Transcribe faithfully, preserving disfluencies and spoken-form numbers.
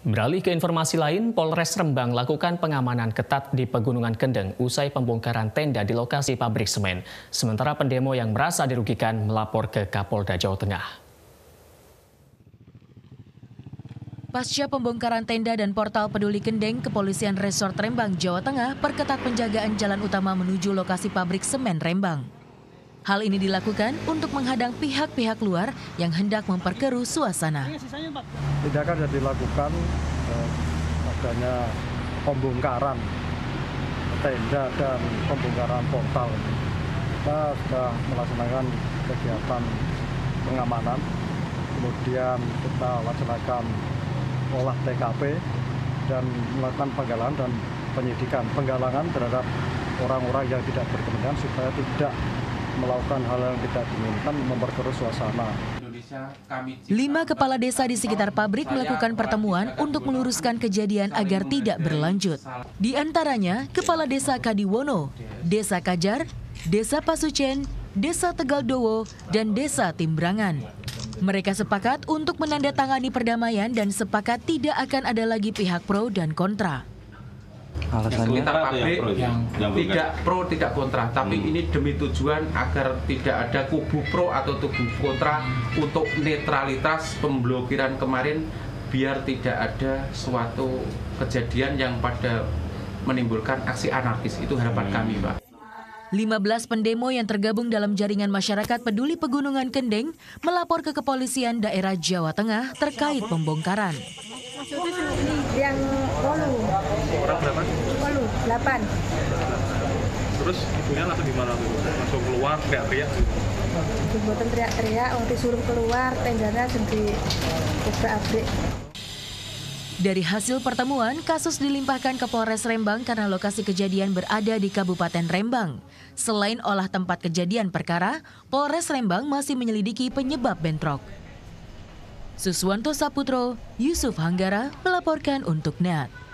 Beralih ke informasi lain, Polres Rembang lakukan pengamanan ketat di Pegunungan Kendeng usai pembongkaran tenda di lokasi pabrik semen. Sementara pendemo yang merasa dirugikan melapor ke Kapolda Jawa Tengah. Pasca pembongkaran tenda dan portal peduli Kendeng, Kepolisian Resort Rembang, Jawa Tengah perketat penjagaan jalan utama menuju lokasi pabrik semen Rembang. Hal ini dilakukan untuk menghadang pihak-pihak luar yang hendak memperkeruh suasana. Tindakan yang dilakukan eh, adanya pembongkaran tenda dan pembongkaran portal. Kita sudah melaksanakan kegiatan pengamanan, kemudian kita laksanakan olah T K P dan melakukan penggalangan dan penyidikan. Penggalangan terhadap orang-orang yang tidak berkenan supaya tidak melakukan hal yang tidak diinginkan, memperkeruh suasana. Lima kepala desa di sekitar pabrik melakukan pertemuan untuk meluruskan kejadian agar tidak berlanjut. Di antaranya, Kepala Desa Kadiwono, Desa Kajar, Desa Pasucen, Desa Tegaldowo, dan Desa Timbrangan. Mereka sepakat untuk menandatangani perdamaian dan sepakat tidak akan ada lagi pihak pro dan kontra. Alasannya kita pabrik yang tidak pro tidak kontra, tapi hmm. ini demi tujuan agar tidak ada kubu pro atau kubu kontra untuk netralitas pemblokiran kemarin, biar tidak ada suatu kejadian yang pada menimbulkan aksi anarkis. Itu harapan kami, Pak. lima belas pendemo yang tergabung dalam jaringan masyarakat peduli Pegunungan Kendeng melapor ke Kepolisian daerah Jawa Tengah terkait pembongkaran. Yang walu, orang berapa? Walu, delapan. Terus ibunya langsung gimana tuh? Langsung keluar, teriak-teriak? Buatan teriak-teriak, orang disuruh keluar, tendanya sendiri obrak-abrik. Dari hasil pertemuan, kasus dilimpahkan ke Polres Rembang karena lokasi kejadian berada di Kabupaten Rembang. Selain olah tempat kejadian perkara, Polres Rembang masih menyelidiki penyebab bentrok. Suswanto Saputro, Yusuf Hanggara melaporkan untuk N E T.